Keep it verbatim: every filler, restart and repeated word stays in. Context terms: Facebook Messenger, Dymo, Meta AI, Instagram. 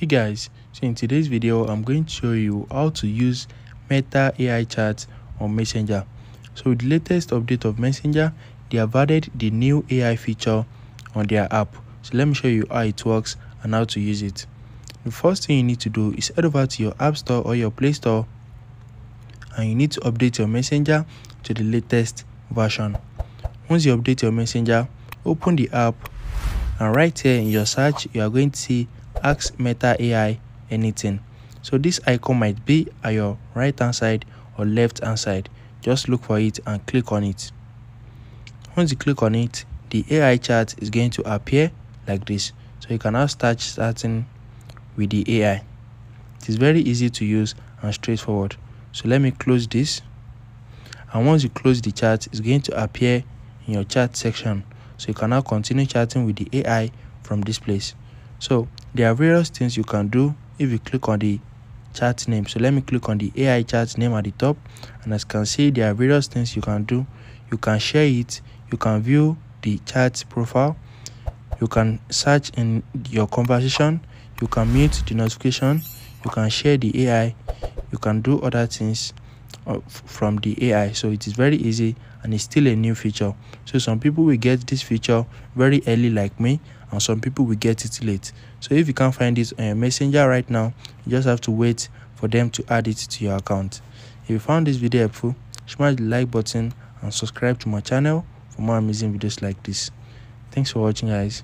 Hey guys, so in today's video I'm going to show you how to use Meta A I chats on Messenger. So with the latest update of Messenger, they have added the new A I feature on their app. So let me show you how it works and how to use it. The first thing you need to do is head over to your app store or your play store, and you need to update your Messenger to the latest version. Once you update your Messenger, open the app, and right here in your search you are going to see Ask Meta A I anything. So this icon might be at your right hand side or left hand side. Just look for it and click on it. Once you click on it, the A I chat is going to appear like this. So you can now start starting with the A I. It is very easy to use and straightforward. So let me close this. And once you close the chat, it's going to appear in your chat section. So you can now continue chatting with the A I from this place. So there are various things you can do if you click on the chat name. So let me click on the A I chat name at the top, and as you can see, there are various things you can do. You can share it, you can view the chat profile, you can search in your conversation, you can mute the notification, you can share the A I, you can do other things from the A I. So it is very easy and it's still a new feature. So some people will get this feature very early like me, and some people will get it late. So if you can't find it on your Messenger right now, you just have to wait for them to add it to your account. If you found this video helpful, smash the like button and subscribe to my channel for more amazing videos like this. Thanks for watching, guys.